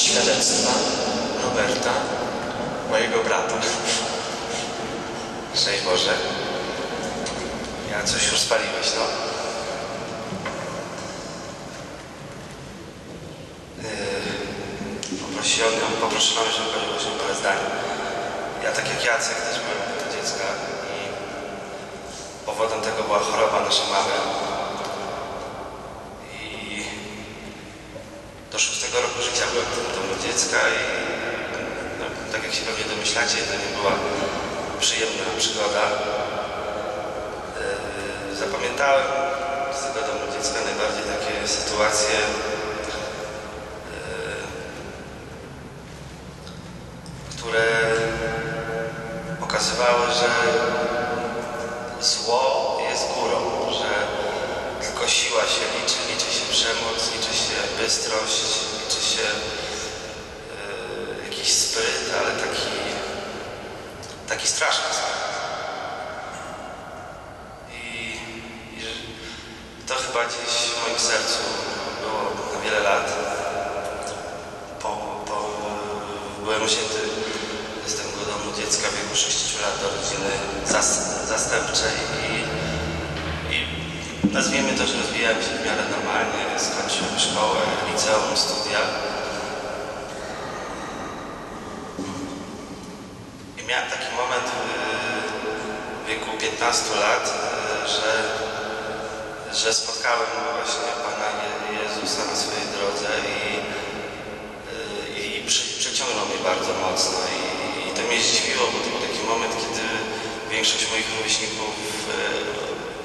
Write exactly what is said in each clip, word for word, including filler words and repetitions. świadectwa Roberta, mojego brata. Szczęść Boże. Ja coś już spaliłeś, no. Yy, poprosi o nią, poproszę mamy, żeby pani poprosiła parę zdań. Ja tak jak Jacek też byłem do dziecka i powodem tego była choroba nasza mamy. I do szóstego roku życia byłem w tym domu dziecka i no, tak jak się pewnie domyślacie, to nie była przyjemna przygoda. Zapamiętałem z tego domu dziecka najbardziej takie sytuacje, yy, które pokazywały, że zło jest górą, że tylko siła się liczy, liczy się przemoc, liczy się bystrość, liczy się yy, jakiś spryt, ale taki, taki straszny spryt. To chyba gdzieś w moim sercu było na wiele lat. Po, po, byłem wzięty z tego domu dziecka w wieku sześciu lat do rodziny zas, zastępczej i, i nazwijmy to, że rozwijałem się w miarę normalnie. Skończyłem szkołę, liceum, studia. I miałem taki moment w wieku piętnastu lat, że że spotkałem właśnie Pana Jezusa na swojej drodze i, i przy, przyciągnął mnie bardzo mocno. I, i to mnie zdziwiło, bo to był taki moment, kiedy większość moich rówieśników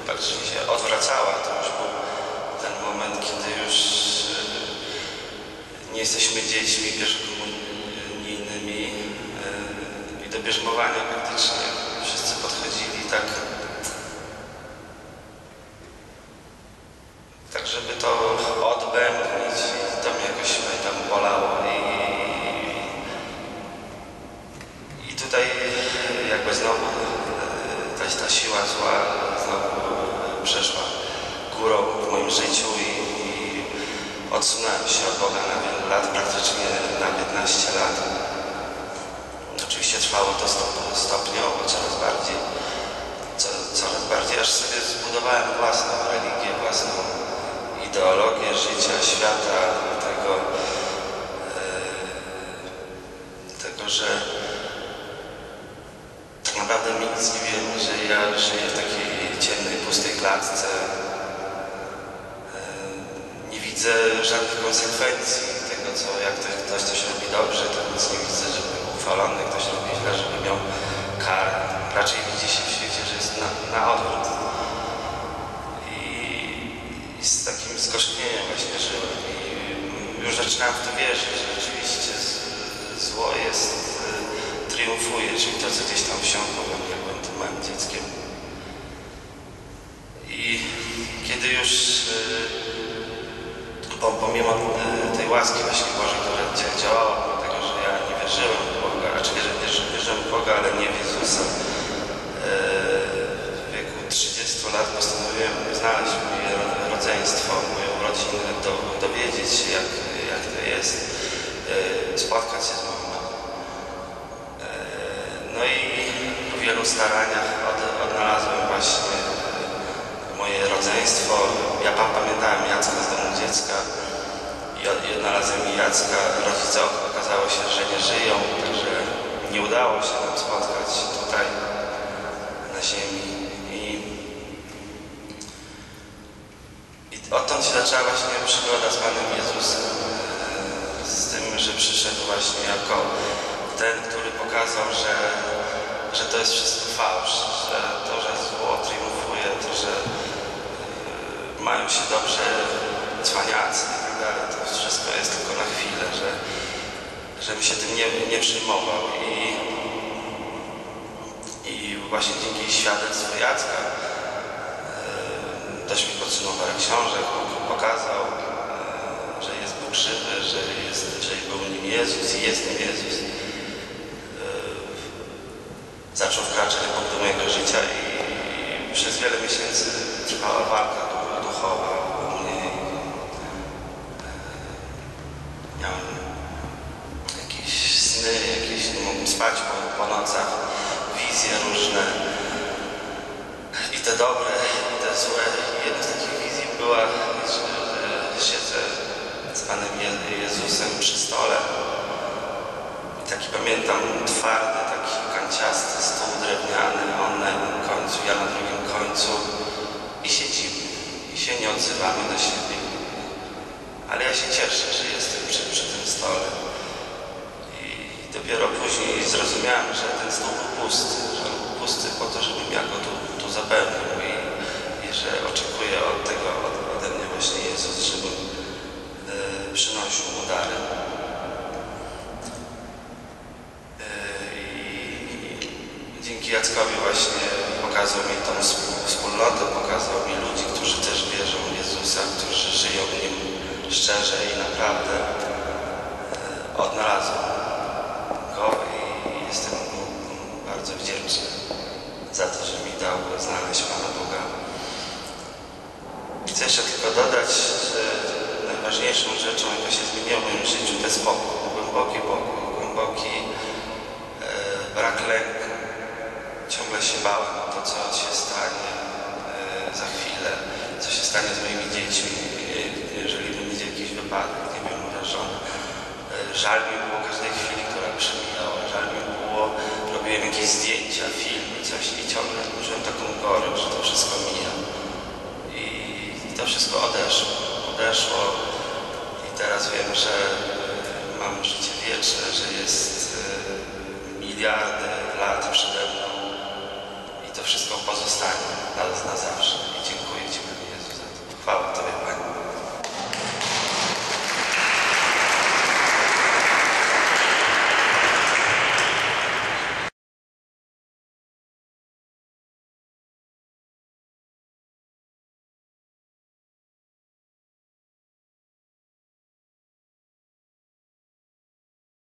praktycznie się odwracała. To już był ten moment, kiedy już nie jesteśmy dziećmi pierwszokomunijnymi i do bierzmowania praktycznie wszyscy podchodzili tak, tak żeby to odbębnić i to mnie jakoś tam bolało. I, i tutaj jakby znowu ta, ta siła zła znowu przeszła górą w moim życiu i, i odsunąłem się od Boga na wiele lat, praktycznie na piętnaście lat. Oczywiście trwało to stopniowo, coraz bardziej, co, coraz bardziej, aż sobie zbudowałem własną religię, własną ideologię życia, świata, tego, yy, tego, że tak naprawdę nic nie wiem, że ja żyję w takiej ciemnej, pustej klatce. Yy, nie widzę żadnych konsekwencji tego, co jak to, ktoś coś robi dobrze, to nic nie widzę, żeby był uchwalony, ktoś robi źle, żeby miał karę. Raczej widzi się w świecie, że jest na, na odwrót. Z takim skosznieniem właśnie żyłem i już zaczynałem w to wierzyć, że rzeczywiście zło jest, triumfuje, czyli to, co gdzieś tam wsiąkło we mnie, byłem tym małym dzieckiem. I kiedy już, bo pomimo tej łaski właśnie Bożej, która działała, dlatego że ja nie wierzyłem w Boga, raczej wierzyłem w Boga, ale nie w Jezusa, w wieku trzydziestu lat postanowiłem znaleźć mnie rodzeństwo, moją rodzinę, do, dowiedzieć się, jak, jak to jest, yy, spotkać się z mamą. Yy, no i po wielu staraniach od, odnalazłem właśnie moje rodzeństwo. Ja pamiętałem Jacka z domu dziecka i, i odnalazłem Jacka. Rodzice okazało się, że nie żyją, także nie udało się nam spotkać tutaj na ziemi. Odtąd się zaczęła właśnie przygoda z Panem Jezusem, z tym, że przyszedł właśnie jako ten, który pokazał, że, że to jest wszystko fałsz, że to, że zło triumfuje, to, że mają się dobrze cwaniacy i tak dalej, to wszystko jest tylko na chwilę, że, żebym się tym nie, nie przyjmował. I, i właśnie dzięki świadectwu Jacka ktoś mi podsunął parę książek, pokazał, że jest Bóg żywy, że, jest, że był nim Jezus i jest nim Jezus. Zaczął wkraczać Bóg do mojego życia i, i przez wiele miesięcy trwała walka duchowa u mnie. Miałem nim spać po, po nocach, wizje różne. I te dobre, i te złe. Jedna z takich wizji była, że siedzę z Panem Jezusem przy stole. I taki pamiętam twardy, taki kanciasty stół drewniany, on na jednym końcu, ja na drugim końcu. I siedzimy, i się nie odzywamy do siebie. Ale ja się cieszę, że jestem przy, przy tym stole. I dopiero później zrozumiałem, że ten stół był pusty. Że on był pusty po to, żebym ja go tu, tu zapełnił. I, i że oczekuję od tego, od, ode mnie właśnie Jezus, żebym y, przynosił mu dary. Y, dzięki Jackowi właśnie pokazał mi tą wspólnotę, pokazał mi ludzi, którzy też wierzą w Jezusa, którzy żyją w Nim szczerze i naprawdę odnalazłem go i jestem mu bardzo wdzięczny za to, że mi dał znaleźć Pana Boga. Chcę jeszcze tylko dodać, że najważniejszą rzeczą, jaka się zmieniła w moim życiu, to jest spokój, głęboki pokój, głęboki e, brak lęku. Ciągle się bałem o to, co się stanie e, za chwilę, co się stanie z moimi dziećmi, jeżeli będzie jakiś wypadek, nie wiem, moja żona. Żal mi było każdej chwili, która przemijała. Żal mi było, robiłem jakieś zdjęcia, filmy, coś i ciągle czułem taką gorycz, że to wszystko mija. I to wszystko odeszło. Odeszło i teraz wiem, że mam życie wieczne, że jest miliardy lat przede mną i to wszystko pozostanie na, na zawsze. I dziękuję Ci, Panie Jezu, za to. Chwała Tobie.